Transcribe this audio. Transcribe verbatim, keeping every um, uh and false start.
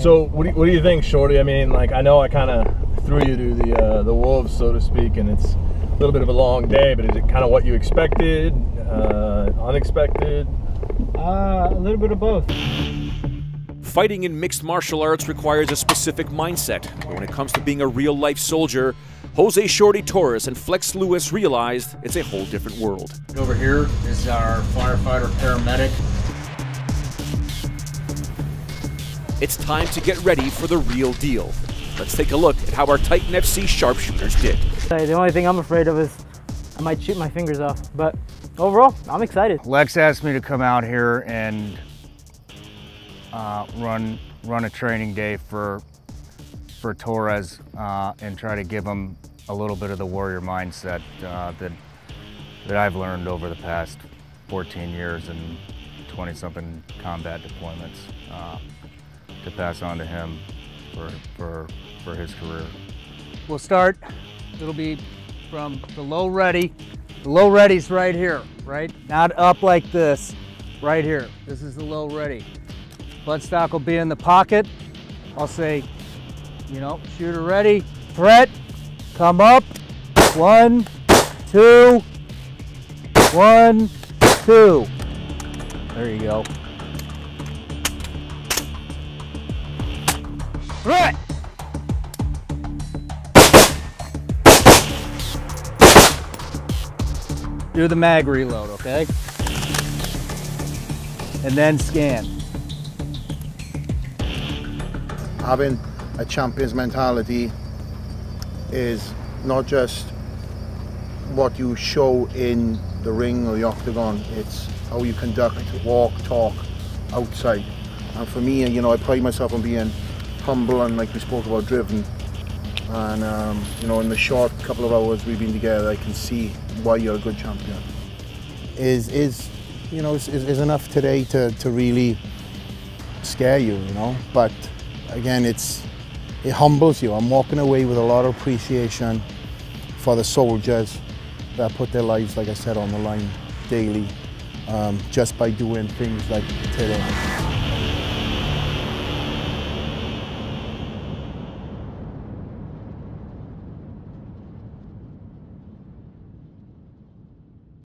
So what do you, what do you think, Shorty? I mean, like, I know I kind of threw you to the uh, the wolves, so to speak, and it's a little bit of a long day, but is it kind of what you expected, uh, unexpected? Uh, a little bit of both. Fighting in mixed martial arts requires a specific mindset. When it comes to being a real-life soldier, Jose Shorty Torres and Flex Lewis realized it's a whole different world. Over here is our firefighter paramedic. It's time to get ready for the real deal. Let's take a look at how our Titan F C sharpshooters did. The only thing I'm afraid of is I might shoot my fingers off, but overall, I'm excited. Lex asked me to come out here and uh, run run a training day for for Torres uh, and try to give him a little bit of the warrior mindset uh, that that I've learned over the past fourteen years and twenty-something combat deployments uh, to pass on to him for for for his career. We'll start. It'll be from the low ready. The low ready's right here, right? Not up like this, right here. This is the low ready. Buttstock will be in the pocket. I'll say, you know, shooter ready, threat, come up, one, two, one, two. There you go. Threat! Do the mag reload, okay? And then scan. Having a champion's mentality is not just what you show in the ring or the octagon, it's how you conduct, walk, talk outside. And for me, you know, I pride myself on being humble and, like we spoke about, driven. And, um, you know, in the short couple of hours we've been together, I can see why you're a good champion. Is, is you know, is, is enough today to, to really scare you, you know? But, again, it's, it humbles you. I'm walking away with a lot of appreciation for the soldiers that put their lives, like I said, on the line daily, um, just by doing things like today.